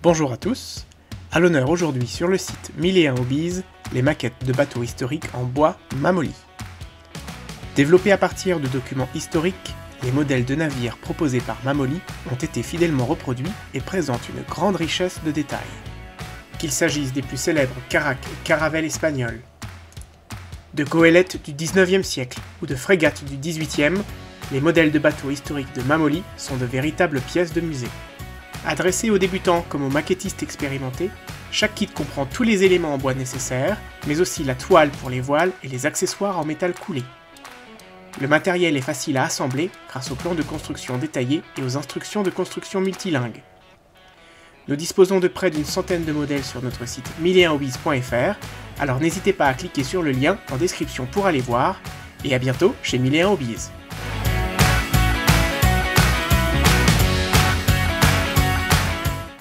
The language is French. Bonjour à tous, à l'honneur aujourd'hui sur le site 1001Hobbies, les maquettes de bateaux historiques en bois Mamoli. Développés à partir de documents historiques, les modèles de navires proposés par Mamoli ont été fidèlement reproduits et présentent une grande richesse de détails. Qu'il s'agisse des plus célèbres caracs et caravelles espagnoles, de goélettes du 19e siècle ou de frégates du 18e, les modèles de bateaux historiques de Mamoli sont de véritables pièces de musée. Adressé aux débutants comme aux maquettistes expérimentés, chaque kit comprend tous les éléments en bois nécessaires, mais aussi la toile pour les voiles et les accessoires en métal coulé. Le matériel est facile à assembler grâce aux plans de construction détaillés et aux instructions de construction multilingues. Nous disposons de près d'une centaine de modèles sur notre site 1001hobbies.fr, alors n'hésitez pas à cliquer sur le lien en description pour aller voir, et à bientôt chez 1001hobbies.